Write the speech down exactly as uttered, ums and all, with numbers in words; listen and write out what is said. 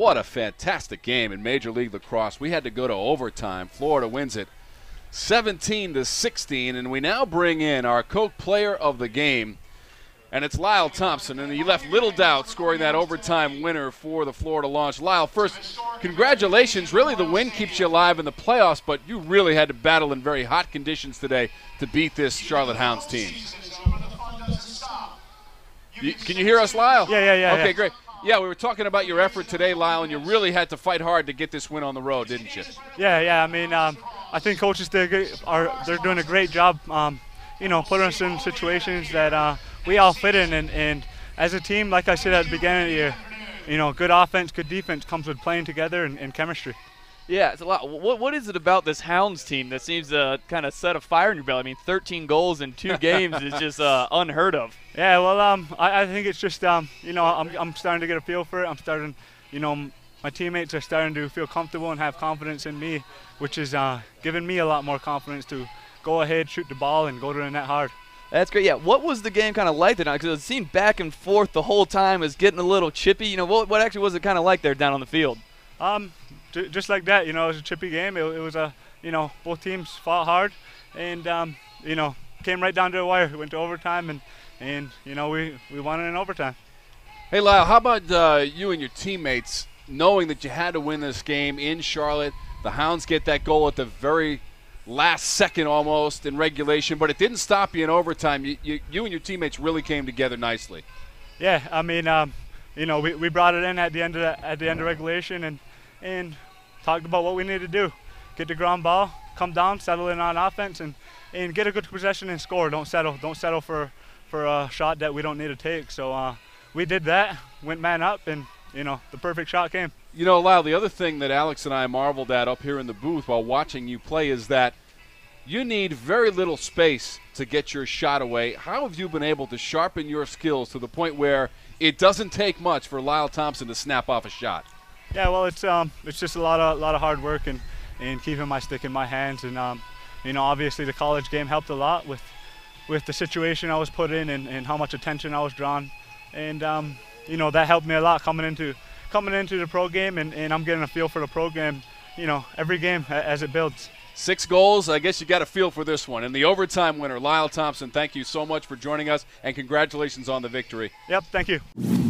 What a fantastic game in Major League Lacrosse. We had to go to overtime. Florida wins it seventeen to sixteen, and we now bring in our co-player of the game, and it's Lyle Thompson, and he left little doubt scoring that overtime winner for the Florida Launch. Lyle, first, congratulations. Really, the win keeps you alive in the playoffs, but you really had to battle in very hot conditions today to beat this Charlotte Hounds team. You, can you hear us, Lyle? Yeah, yeah, yeah. Okay, yeah. Great. Yeah, we were talking about your effort today, Lyle, and you really had to fight hard to get this win on the road, didn't you? Yeah, yeah. I mean, um, I think coaches did, are they're doing a great job, um, you know, putting us in situations that uh, we all fit in. And, and as a team, like I said at the beginning of the year, you know, good offense, good defense comes with playing together and, and chemistry. Yeah, it's a lot. What, what is it about this Hounds team that seems to kind of set a fire in your belly? I mean, thirteen goals in two games is just uh, unheard of. Yeah, well, um, I, I think it's just, um, you know, I'm, I'm starting to get a feel for it. I'm starting, you know, my teammates are starting to feel comfortable and have confidence in me, which is uh, giving me a lot more confidence to go ahead, shoot the ball, and go to the net hard. That's great. Yeah, what was the game kind of like tonight? Because it seemed back and forth the whole time. It was getting a little chippy. You know, what, what actually was it kind of like there down on the field? Um, just like that, you know, it was a chippy game. It, it was a, you know, both teams fought hard, and um, you know, came right down to the wire. We went to overtime, and and you know, we we won it in overtime. Hey, Lyle, how about uh, you and your teammates knowing that you had to win this game in Charlotte? The Hounds get that goal at the very last second, almost in regulation, but it didn't stop you in overtime. You you, you and your teammates really came together nicely. Yeah, I mean, um, you know, we, we brought it in at the end of the, at the end of regulation, and. and talked about what we need to do. Get the ground ball, come down, settle in on offense, and, and get a good possession and score. Don't settle Don't settle for, for a shot that we don't need to take. So uh, we did that, went man up, and, you know, the perfect shot came. You know, Lyle, the other thing that Alex and I marveled at up here in the booth while watching you play is that you need very little space to get your shot away. How have you been able to sharpen your skills to the point where it doesn't take much for Lyle Thompson to snap off a shot? Yeah, well, it's um, it's just a lot of lot of hard work and, and keeping my stick in my hands, and um, you know, obviously the college game helped a lot with with the situation I was put in and, and how much attention I was drawn, and um, you know, that helped me a lot coming into coming into the pro game, and, and I'm getting a feel for the pro game, you know, every game as it builds. Six goals. I guess you got a feel for this one. And the overtime winner, Lyle Thompson. Thank you so much for joining us, and congratulations on the victory. Yep, thank you.